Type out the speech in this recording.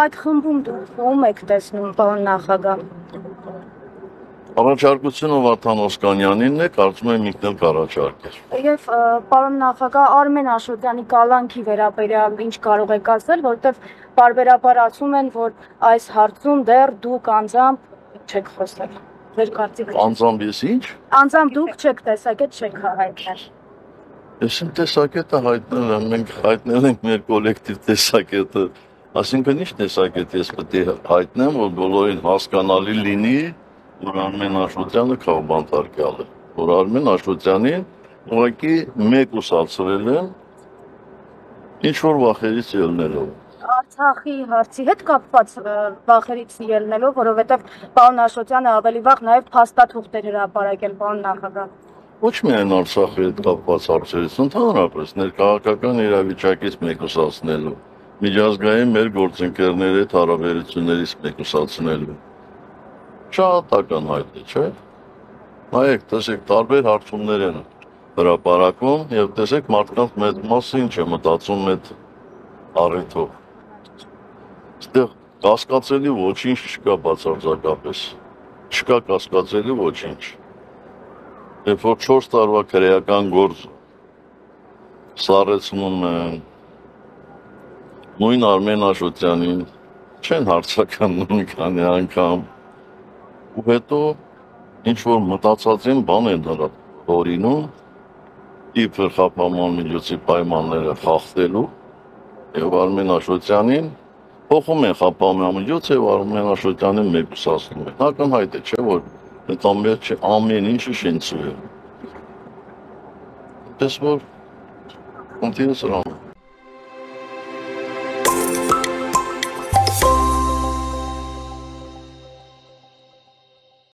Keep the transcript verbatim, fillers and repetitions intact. Այդ խմբում ո՞ւմ եք տեսնում, պարոն նախագահ։ Առաջարկությունը Վարդան Օսկանյանինն է, կարծում եմ ինքն էլ կառաջարկի։ Եվ պարոն նախագահ, Արմեն Աշոտյանի կալանքի վերաբերյալ ինչ կարող եք ասել, որտեվ բարբերաբար ասում են, որ այս հարցում դեռ դուք անձամբ չեք խոսել։ Ձեր կարծիքը։ Անձամբ ես ինչ։ Անձամբ դուք չեք տեսակետ, չեք հայտնել։ Ես իմ տեսակետը հայտնել եմ, մենք հայտնել ենք մեր կոլեկտիվ տեսակետը, ասինքն ինչ տեսակետ ես պետք է հայտնեմ, որ բոլորին հասկանալի լինի, որ Արմեն Աշոտյանը քաղբանտարկյալ է, որ Արմեն Աշոտյանին ուղղակի մեկուսացրել են ինչ-որ վախերից ելնելով։ Արցախի հարցի հետ կապված վախերից ելնելով, որովհետև պարոն Աշոտյանը ավելի վաղ նաև փաստաթուղթեր հրապարակել, պարոն նախագահ։ Ոչ միայն Արցախի հետ կապված հարցերից, ընդհանրապես ներքաղաքական իրավիճակից մեկուսացնելու, միջազգային մեր գործընկերների հետ հարաբերություններից մեկուսացնելու։ Շատ ակնհայտ է, չէ՞։ Նայեք, տեսեք, տարբեր հարցումներ են հրապարակվում եւ տեսեք մարդկանց մեծ մասը ինչ է մտածում այդ առիթով։ Այստեղ կասկածելի ոչինչ չկա բացարձակապես։ Չկա կասկածելի ոչինչ։ Եվ որ չորս տարվա քրեական գործ սառեցնում են, նույն Արմեն Աշոտյանին չեն հարցականում մի քանի անգամ, ու հետո ինչ-որ մտածածին բան են դրա օրինում, իբր խապաման միջոցի պայմանները խախտելու, և Արմեն Աշոտյանին փոխում են խապաման միջոց, և Արմեն Աշոտյանին մեկուսացնում են։ Ակնհայտ է, չէ՞ որ Ամեն ամեն ինչը շինծու է։ Պես որ, ընդհանրապես